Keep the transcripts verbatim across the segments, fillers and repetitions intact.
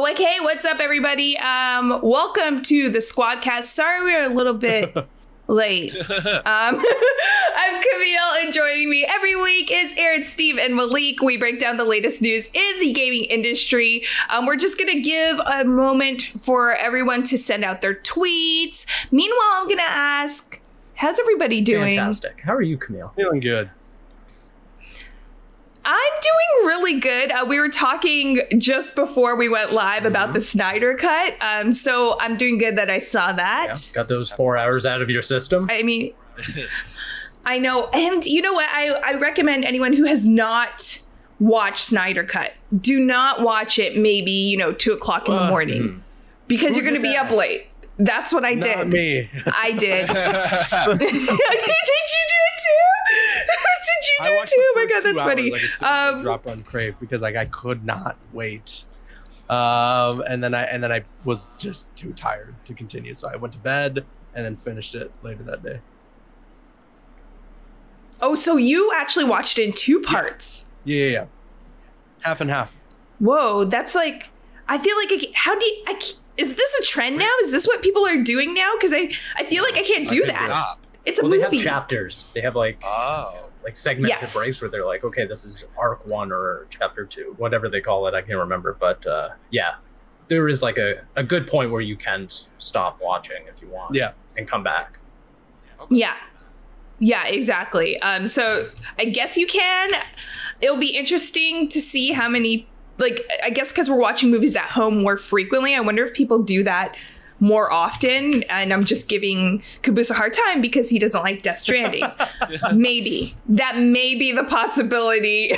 Well, okay, what's up, everybody? Um, welcome to the Squadcast. Sorry we are a little bit late. Um, I'm Camille, and joining me every week is Aaron, Steve, and Malik. We break down the latest news in the gaming industry. Um, we're just going to give a moment for everyone to send out their tweets. Meanwhile, I'm going to ask, how's everybody doing? Fantastic. How are you, Camille? Feeling good. I'm doing really good. Uh, we were talking just before we went live mm-hmm. about the Snyder Cut. Um, so I'm doing good that I saw that. Yeah, got those four hours out of your system. I mean, I know. And you know what? I, I recommend anyone who has not watched Snyder Cut, do not watch it maybe, you know, two o'clock in uh, the morning mm-hmm. because who you're going to be that? Up late. That's what I did. Not me. I did. Did you do it too? Did you do it too? Oh my God, that's funny. I um, dropped on Crave because like I could not wait, um, and then I and then I was just too tired to continue, so I went to bed and then finished it later that day. Oh, so you actually watched it in two parts? Yeah, yeah, yeah. Half and half. Whoa, that's like I feel like I, how do you, I? Is this a trend now? Is this what people are doing now? Because I, I feel like I can't do that. It's a well, movie. They have chapters. They have like oh. like segmented yes. breaks where they're like, okay, this is arc one or chapter two, whatever they call it. I can't remember. But uh, yeah, there is like a, a good point where you can stop watching if you want yeah. and come back. Okay. Yeah. Yeah, exactly. Um, so I guess you can. It'll be interesting to see how many like, I guess because we're watching movies at home more frequently, I wonder if people do that more often. And I'm just giving Caboose a hard time because he doesn't like Death Stranding. Maybe. That may be the possibility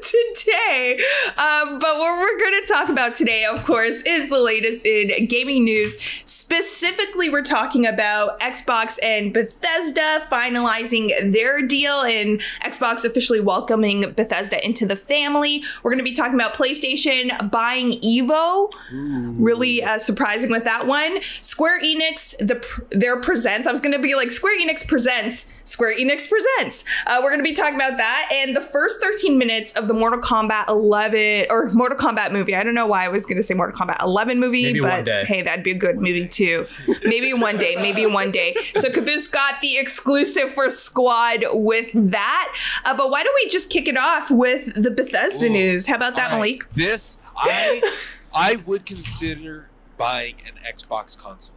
today. Um, but what we're going to talk about today, of course, is the latest in gaming news. Specifically, we're talking about Xbox and Bethesda finalizing their deal and Xbox officially welcoming Bethesda into the family. We're going to be talking about PlayStation buying Evo. Ooh. Really uh, surprising with that one. Square Enix, the their presents. I was going to be like Square Enix presents, Square Enix presents. Uh, we're going to be talking about that and the first thirteen minutes of the Mortal Kombat eleven or Mortal Kombat movie. I don't know why I was going to say Mortal Kombat eleven movie, maybe but hey, that'd be a good one movie day. Too. Maybe one day, maybe one day. So Caboose got the exclusive for Squad with that. Uh, but why don't we just kick it off with the Bethesda Ooh, news? How about that, I, Malik? This I I would consider buying an Xbox console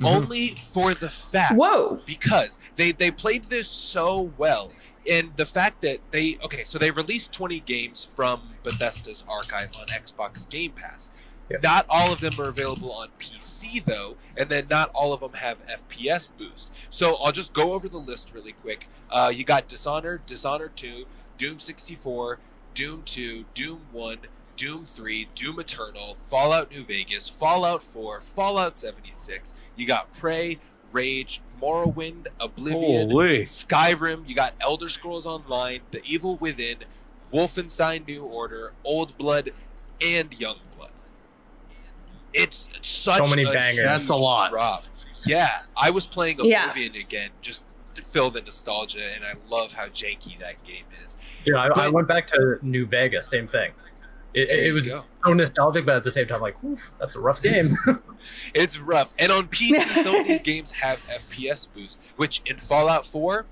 mm-hmm. only for the fact Whoa. because they they played this so well, and the fact that they okay so they released twenty games from Bethesda's archive on Xbox Game Pass. Yeah. Not all of them are available on P C though, and then not all of them have F P S boost. So I'll just go over the list really quick. Uh, you got Dishonored, Dishonored two, Doom sixty-four, Doom two, Doom one, Doom three, Doom Eternal, Fallout New Vegas, Fallout four, Fallout seventy-six. You got Prey, Rage, Morrowind, Oblivion, Holy. Skyrim. You got Elder Scrolls Online, The Evil Within, Wolfenstein New Order, Old Blood, and Young Blood. It's such so many a bangers. That's a lot. Drop. Yeah, I was playing Oblivion yeah. again just to fill the nostalgia, and I love how janky that game is. Yeah, I, but, I went back to New Vegas. Same thing. It, it was go. so nostalgic, but at the same time, like, oof, that's a rough game. It's rough. And on P C, some of these games have F P S boost, which in Fallout four,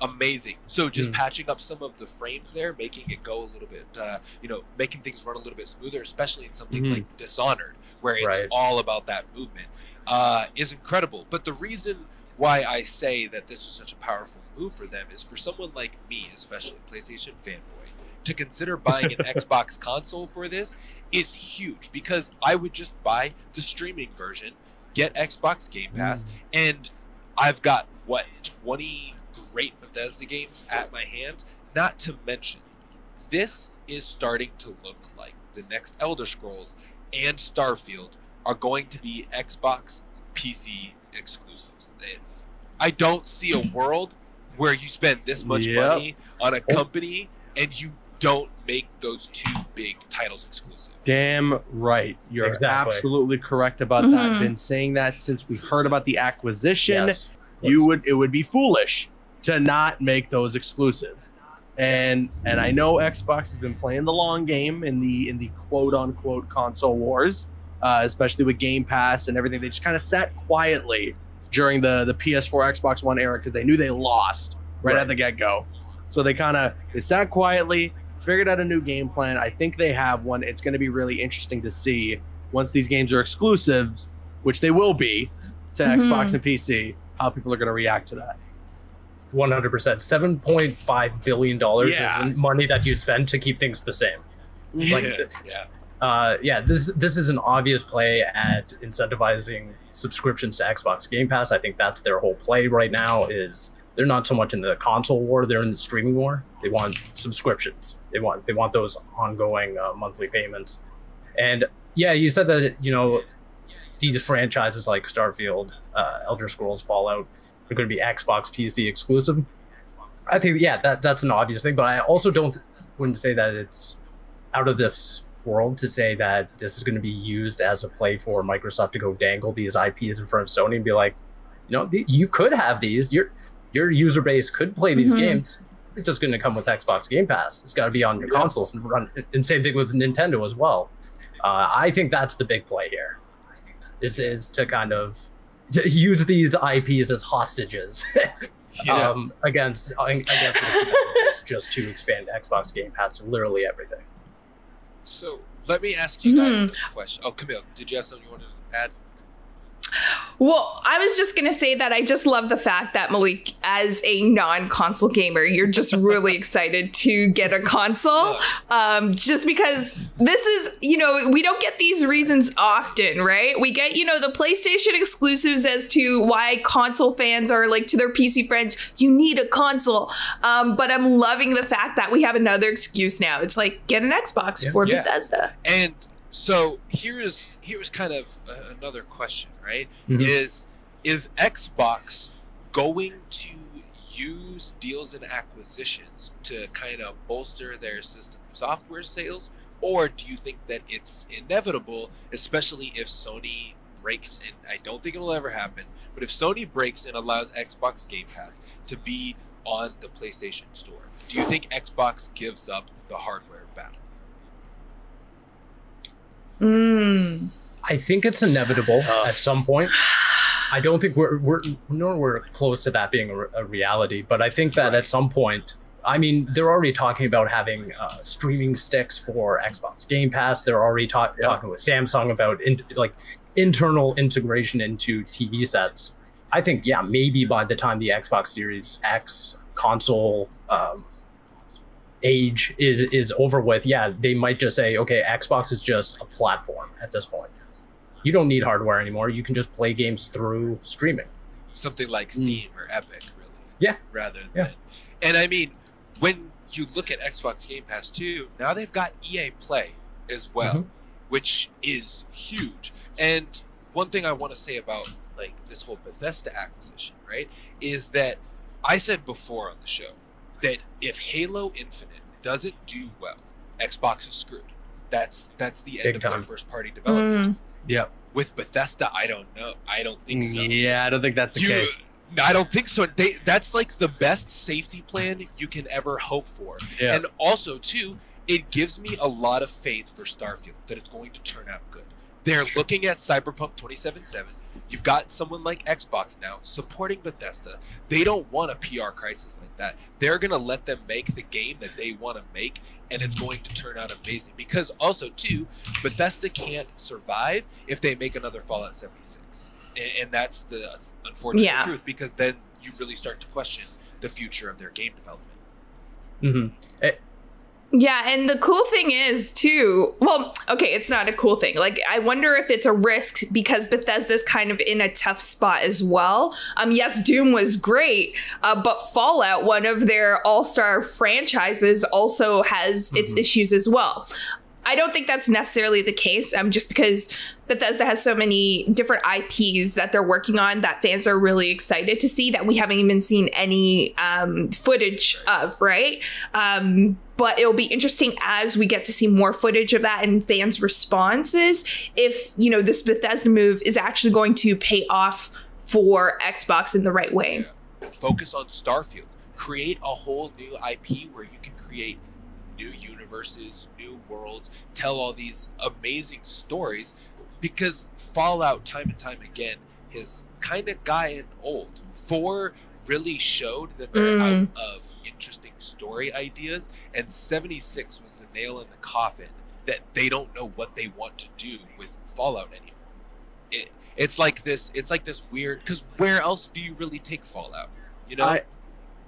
amazing. So just mm. patching up some of the frames there, making it go a little bit, uh, you know, making things run a little bit smoother, especially in something mm. like Dishonored, where it's right. all about that movement, uh, is incredible. But the reason why I say that this was such a powerful move for them is for someone like me, especially PlayStation fanboy, to consider buying an Xbox console for this is huge, because I would just buy the streaming version, get Xbox Game Pass, mm. and I've got, what, twenty great Bethesda games at my hand? Not to mention, this is starting to look like the next Elder Scrolls and Starfield are going to be Xbox P C exclusives. I don't see a world where you spend this much yep. money on a company and you don't make those two big titles exclusive. Damn right. You're exactly. absolutely correct about mm-hmm. that. I've been saying that since we heard about the acquisition. Yes. You would it would be foolish to not make those exclusives. And and I know Xbox has been playing the long game in the in the quote unquote console wars, uh, especially with Game Pass and everything. They just kind of sat quietly during the the P S four Xbox One era because they knew they lost right, right. at the get go. So they kind of they sat quietly, figured out a new game plan. I think they have one. It's going to be really interesting to see once these games are exclusives, which they will be to mm-hmm. Xbox and P C, how people are going to react to that. one hundred percent. seven point five billion dollars yeah. is money that you spend to keep things the same. Like, yeah. yeah. Uh, yeah, this this is an obvious play at incentivizing subscriptions to Xbox Game Pass. I think that's their whole play right now. Is they're not so much in the console war, they're in the streaming war. They want subscriptions. They want they want those ongoing uh, monthly payments. And yeah, you said that, you know, these franchises like Starfield, uh, Elder Scrolls, Fallout are going to be Xbox P C exclusive. I think, yeah, that that's an obvious thing, but I also don't wouldn't say that it's out of this world to say that this is going to be used as a play for Microsoft to go dangle these I Ps in front of Sony and be like, you know, th you could have these. Your your user base could play these mm-hmm. games. It's just going to come with Xbox Game Pass. It's got to be on your yeah. consoles and run. And same thing with Nintendo as well. Uh, I think that's the big play here. Is is to kind of to use these I Ps as hostages yeah. um, against against just to expand Xbox Game Pass to literally everything. So let me ask you guys mm. a question. Oh, Camille, did you have something you wanted to add? Well, I was just going to say that I just love the fact that, Malik, as a non-console gamer, you're just really excited to get a console um, just because this is, you know, we don't get these reasons often, right? We get, you know, the PlayStation exclusives as to why console fans are like to their P C friends, you need a console. Um, but I'm loving the fact that we have another excuse now. It's like, get an Xbox yeah. for yeah. Bethesda. And so here is here is kind of uh, another question, right? Mm-hmm. Is is Xbox going to use deals and acquisitions to kind of bolster their system software sales, or do you think that it's inevitable, especially if Sony breaks, and I don't think it'll ever happen, but if Sony breaks and allows Xbox Game Pass to be on the PlayStation Store, do you think Xbox gives up the hardware battle? Mm. I think it's inevitable at some point. I don't think we're we're nor we're close to that being a, a reality, but I think that right. at some point, I mean, they're already talking about having uh, streaming sticks for Xbox Game Pass. They're already talk, yeah. talking with Samsung about in, like internal integration into T V sets. I think, yeah, maybe by the time the Xbox Series X console um, age is is over with, yeah, they might just say, okay, Xbox is just a platform at this point. You don't need hardware anymore. You can just play games through streaming. Something like Steam mm. or Epic, really. Yeah. Rather than. Yeah. And I mean, when you look at Xbox Game Pass too, now they've got E A Play as well, mm-hmm. which is huge. And one thing I want to say about like this whole Bethesda acquisition, right, is that I said before on the show that if Halo Infinite doesn't do well, Xbox is screwed. That's that's the end Big of time. Their first party development. Mm. Yeah. With Bethesda, I don't know. I don't think so. Yeah, I don't think that's the you, case. I don't think so. They, that's like the best safety plan you can ever hope for. Yeah. And also, too, it gives me a lot of faith for Starfield that it's going to turn out good. They're sure. looking at Cyberpunk twenty seventy-seven. You've got someone like Xbox now supporting Bethesda. They don't want a P R crisis like that. They're going to let them make the game that they want to make, and it's going to turn out amazing. Because also, too, Bethesda can't survive if they make another Fallout seventy-six. And, and that's the unfortunate yeah. truth, because then you really start to question the future of their game development. Mm-hmm. It Yeah, and the cool thing is, too, well, okay, it's not a cool thing. Like, I wonder if it's a risk because Bethesda's kind of in a tough spot as well. Um, yes, Doom was great, uh, but Fallout, one of their all-star franchises, also has its mm-hmm. issues as well. I don't think that's necessarily the case, um, just because Bethesda has so many different I Ps that they're working on that fans are really excited to see that we haven't even seen any um, footage of, right? Um, but it'll be interesting as we get to see more footage of that and fans' responses if, you know, this Bethesda move is actually going to pay off for Xbox in the right way. Yeah. Focus on Starfield. create a whole new I P where you can create new universes, new worlds, tell all these amazing stories, because Fallout time and time again has kind of gotten old. Four really showed that they're mm. out of interesting story ideas, and seventy-six was the nail in the coffin that they don't know what they want to do with Fallout anymore. It, it's like this, it's like this weird, because where else do you really take Fallout? You know, I,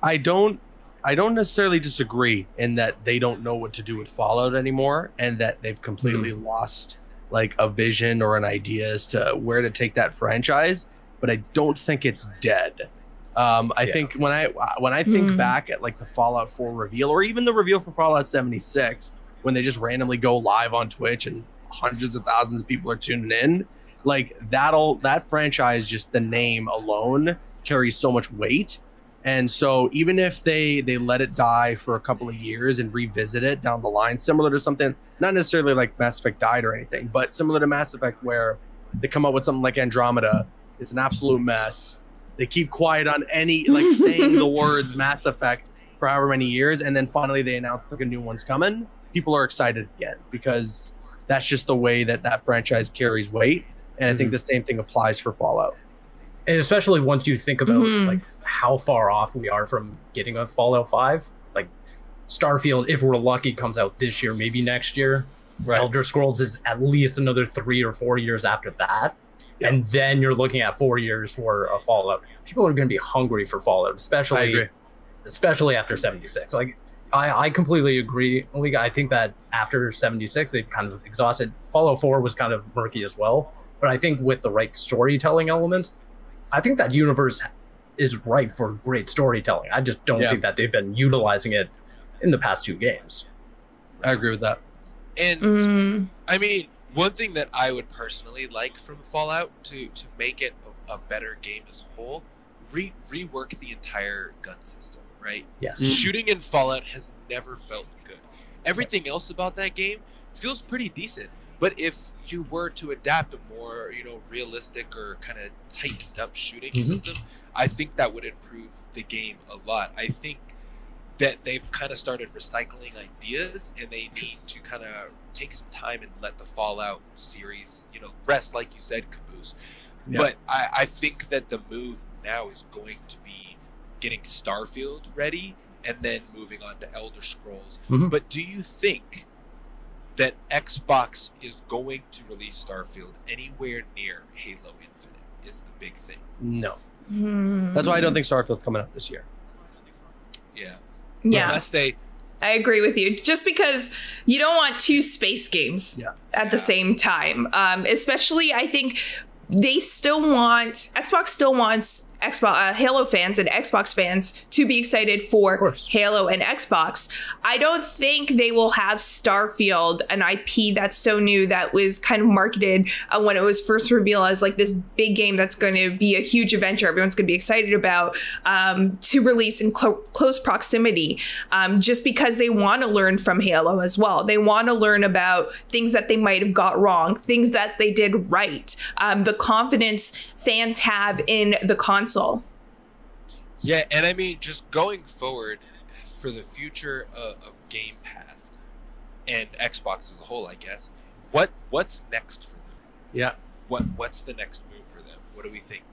I don't, I don't necessarily disagree in that they don't know what to do with Fallout anymore, and that they've completely mm. lost like a vision or an idea as to where to take that franchise. But I don't think it's dead. Um, I yeah. think when I when I think mm. back at like the Fallout four reveal, or even the reveal for Fallout seventy-six, when they just randomly go live on Twitch and hundreds of thousands of people are tuning in, like that'll that franchise, just the name alone carries so much weight. And so even if they they let it die for a couple of years and revisit it down the line, similar to something, not necessarily like Mass Effect died or anything, but similar to Mass Effect, where they come up with something like Andromeda, it's an absolute mess. They keep quiet on any, like saying the words Mass Effect for however many years. And then finally they announce like a new one's coming. People are excited again, because that's just the way that that franchise carries weight. And mm-hmm. I think the same thing applies for Fallout. And especially once you think about mm-hmm. like how far off we are from getting a Fallout five, like Starfield, if we're lucky, comes out this year, maybe next year. Right. Elder Scrolls is at least another three or four years after that. Yeah. And then you're looking at four years for a Fallout. People are going to be hungry for Fallout, especially especially after seventy-six. Like, I, I completely agree. Like, I think that after seventy-six, they've kind of exhausted. Fallout four was kind of murky as well. But I think with the right storytelling elements, I think that universe is ripe for great storytelling. I just don't yeah. think that they've been utilizing it in the past two games. I agree with that. And mm. I mean, one thing that I would personally like from Fallout to, to make it a, a better game as a whole, re rework the entire gun system, right? Yes. Mm. Shooting in Fallout has never felt good. Everything right. else about that game feels pretty decent. But if you were to adapt a more, you know, realistic or kind of tightened up shooting mm-hmm. system, I think that would improve the game a lot. I think that they've kind of started recycling ideas, and they need to kind of take some time and let the Fallout series, you know, rest, like you said, Caboose. Yeah. But I, I think that the move now is going to be getting Starfield ready and then moving on to Elder Scrolls. Mm-hmm. But do you think that Xbox is going to release Starfield anywhere near Halo Infinite is the big thing? No. Mm. That's why I don't think Starfield's coming out this year. Yeah. Yeah. Unless they... I agree with you. Just because you don't want two space games yeah. at yeah. the same time. Um, especially, I think... They still want, Xbox still wants Xbox uh, Halo fans and Xbox fans to be excited for Halo and Xbox. I don't think they will have Starfield, an I P that's so new, that was kind of marketed uh, when it was first revealed as like this big game that's going to be a huge adventure everyone's going to be excited about, um, to release in cl- close proximity, um, just because they want to learn from Halo as well. They want to learn about things that they might have got wrong, things that they did right, um, the confidence fans have in the console. Yeah, and I mean, just going forward for the future of, of Game Pass and Xbox as a whole, I guess, what what's next for them? Yeah. What what's the next move for them? What do we think?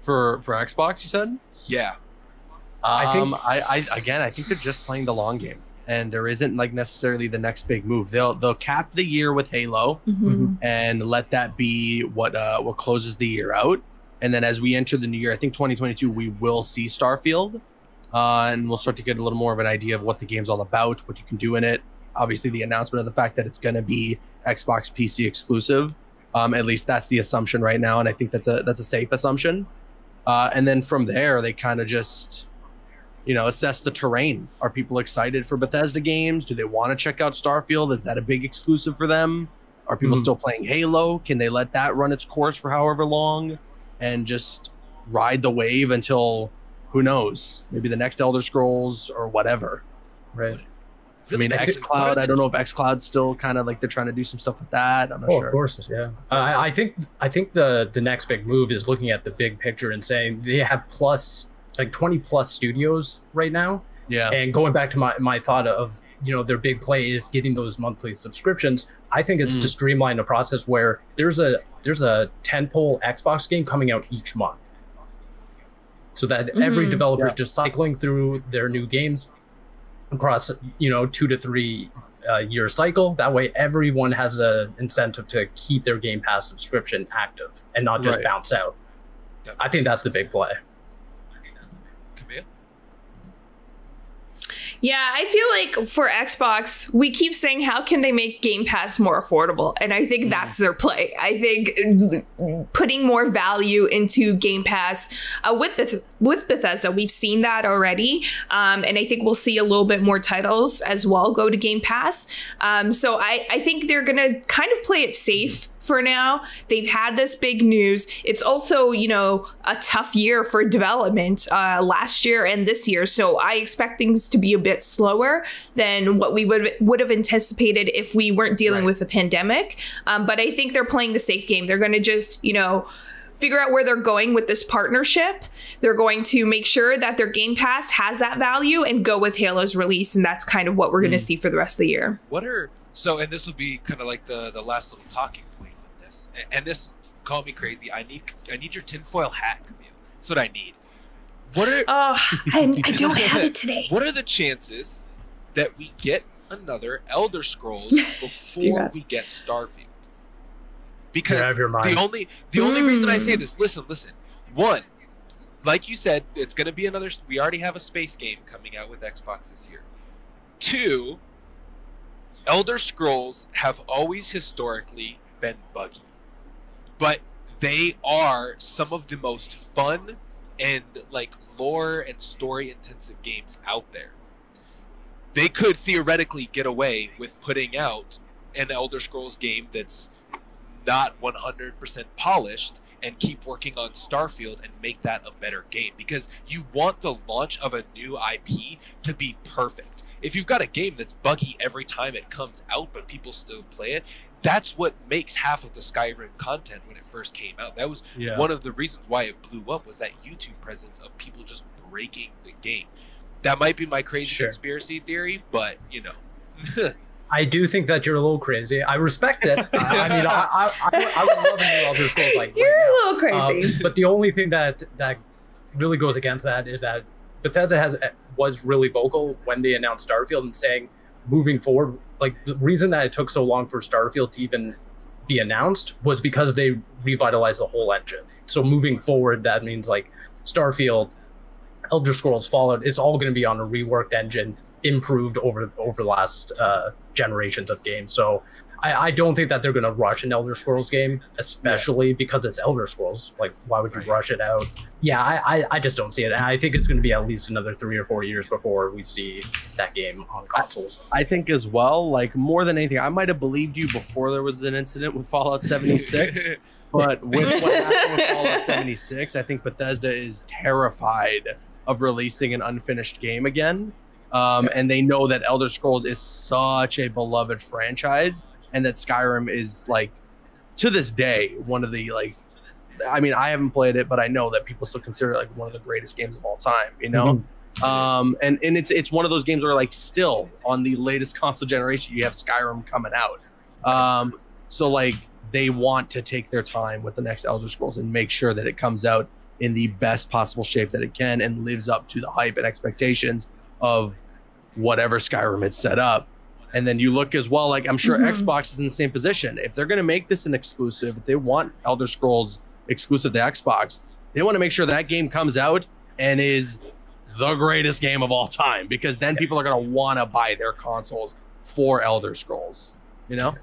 For for Xbox, you said? Yeah. Um, I think I, I again I think they're just playing the long game. And there isn't like necessarily the next big move. They'll they'll cap the year with Halo mm-hmm. and let that be what uh, what closes the year out. And then as we enter the new year, I think twenty twenty-two, we will see Starfield, uh, and we'll start to get a little more of an idea of what the game's all about, what you can do in it. Obviously, the announcement of the fact that it's going to be Xbox P C exclusive. Um, at least that's the assumption right now, and I think that's a that's a safe assumption. Uh, and then from there, they kind of just, you know, assess the terrain. Are people excited for Bethesda games? Do they want to check out Starfield? Is that a big exclusive for them? Are people mm-hmm. still playing Halo? Can they let that run its course for however long and just ride the wave until, who knows, maybe the next Elder Scrolls or whatever? Right. I mean, X Cloud, I don't know if X Cloud's still kind of like they're trying to do some stuff with that. I'm not oh, sure. Of course, yeah. Uh, I think I think the the next big move is looking at the big picture and saying they have plus like twenty plus studios right now. Yeah. And going back to my, my thought of, you know, their big play is getting those monthly subscriptions. I think it's mm. to streamline the process where there's a there's a tentpole Xbox game coming out each month. So that mm-hmm. every developer yeah. is just cycling through their new games across, you know, two to three uh, year cycle. That way, everyone has an incentive to keep their Game Pass subscription active and not just right. bounce out. Definitely. I think that's the big play. Yeah, I feel like for Xbox, we keep saying, how can they make Game Pass more affordable? And I think that's their play. I think putting more value into Game Pass uh, with, Beth with Bethesda, we've seen that already. Um, and I think we'll see a little bit more titles as well go to Game Pass. Um, so I, I think they're going to kind of play it safe. For now, they've had this big news. It's also, you know, a tough year for development uh, last year and this year. So I expect things to be a bit slower than what we would would have anticipated if we weren't dealing right. with a pandemic. Um, but I think they're playing the safe game. They're going to just, you know, figure out where they're going with this partnership. They're going to make sure that their Game Pass has that value and go with Halo's release. And that's kind of what we're mm. going to see for the rest of the year. What are so and this will be kind of like the the last little talking. And this, call me crazy. I need, I need your tinfoil hat, Camille. That's what I need. What are? Oh, I, I don't have it today. What are the chances that we get another Elder Scrolls before we get Starfield? Because the only, the only mm. reason I say this, listen, listen. One, like you said, it's going to be another. We already have a space game coming out with Xbox this year. Two, Elder Scrolls have always historically been buggy, but they are some of the most fun and like lore and story intensive games out there. They could theoretically get away with putting out an Elder Scrolls game that's not one hundred percent polished and keep working on Starfield and make that a better game, because you want the launch of a new I P to be perfect. If you've got a game that's buggy every time it comes out but people still play it, that's what makes half of the Skyrim content when it first came out. That was yeah. one of the reasons why it blew up, was that YouTube presence of people just breaking the game. That might be my crazy sure. conspiracy theory, but, you know. I do think that you're a little crazy. I respect it. I, I mean, I, I, I, I would love new Elder Scrolls like You're right a now. little crazy. Um, but the only thing that, that really goes against that is that Bethesda has was really vocal when they announced Starfield and saying, moving forward, like the reason that it took so long for Starfield to even be announced was because they revitalized the whole engine. So moving forward, that means like Starfield, Elder Scrolls, Fallout, it's all going to be on a reworked engine, improved over over the last uh, generations of games. So I, I don't think that they're going to rush an Elder Scrolls game, especially yeah. because it's Elder Scrolls. Like, why would you right. rush it out? Yeah, I, I, I just don't see it. And I think it's going to be at least another three or four years before we see that game on consoles. I, I think as well, like, more than anything, I might have believed you before there was an incident with Fallout seventy-six. But with what happened with Fallout seventy-six, I think Bethesda is terrified of releasing an unfinished game again. Um, and they know that Elder Scrolls is such a beloved franchise. And that Skyrim is, like, to this day, one of the, like, I mean, I haven't played it, but I know that people still consider it, like, one of the greatest games of all time, you know? Mm-hmm. um, and, and it's it's one of those games where, like, still on the latest console generation, you have Skyrim coming out. Um, so, like, they want to take their time with the next Elder Scrolls and make sure that it comes out in the best possible shape that it can and lives up to the hype and expectations of whatever Skyrim had set up. And then you look as well, like, I'm sure mm-hmm. Xbox is in the same position. If they're going to make this an exclusive, if they want Elder Scrolls exclusive to Xbox, they want to make sure that game comes out and is the greatest game of all time, because then people are going to want to buy their consoles for Elder Scrolls, you know?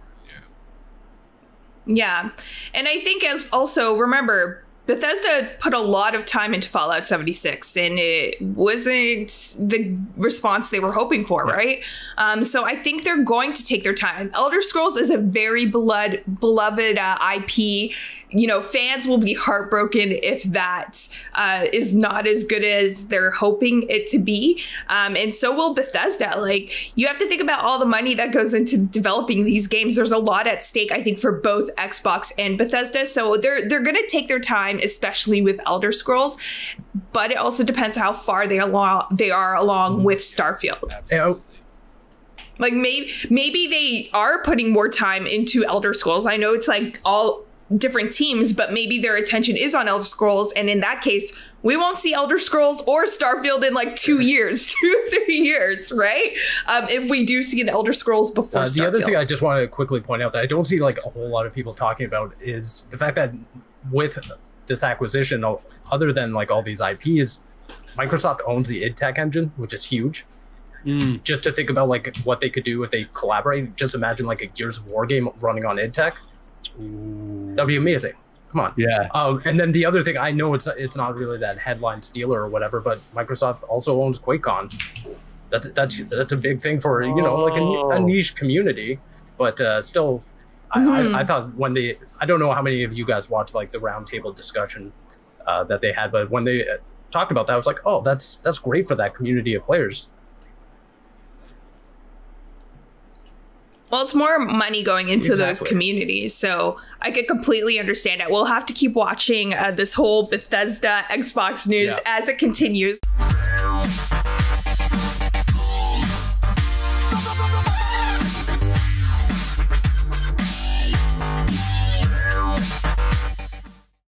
Yeah. Yeah. And I think, as also, remember, Bethesda put a lot of time into Fallout seventy-six, and it wasn't the response they were hoping for, yeah. right? Um, so I think they're going to take their time. Elder Scrolls is a very beloved, beloved uh, I P. you know, fans will be heartbroken if that uh, is not as good as they're hoping it to be. Um, and so will Bethesda. Like, you have to think about all the money that goes into developing these games. There's a lot at stake, I think, for both Xbox and Bethesda. So they're, they're going to take their time, especially with Elder Scrolls. But it also depends how far they, along, they are along with Starfield. Absolutely. Like, maybe, maybe they are putting more time into Elder Scrolls. I know it's like all different teams, but maybe their attention is on Elder Scrolls. And in that case, we won't see Elder Scrolls or Starfield in like two years, two, three years, right? Um, if we do see an Elder Scrolls before uh, Starfield. The other thing I just want to quickly point out that I don't see like a whole lot of people talking about is the fact that with this acquisition, other than like all these I Ps, Microsoft owns the id Tech engine, which is huge. Mm. Just to think about like what they could do if they collaborate. Just imagine like a Gears of War game running on id Tech. Ooh. That'd be amazing. Come on. Yeah. Um, and then the other thing, I know it's it's not really that headline stealer or whatever, but Microsoft also owns QuakeCon. That's that's that's a big thing for you know like a, a niche community, but uh, still, mm-hmm. I, I, I thought when they I don't know how many of you guys watched like the roundtable discussion uh, that they had, but when they talked about that, I was like, oh, that's that's great for that community of players. Well, it's more money going into exactly. those communities, so I could completely understand it. We'll have to keep watching uh, this whole Bethesda Xbox news yeah. as it continues.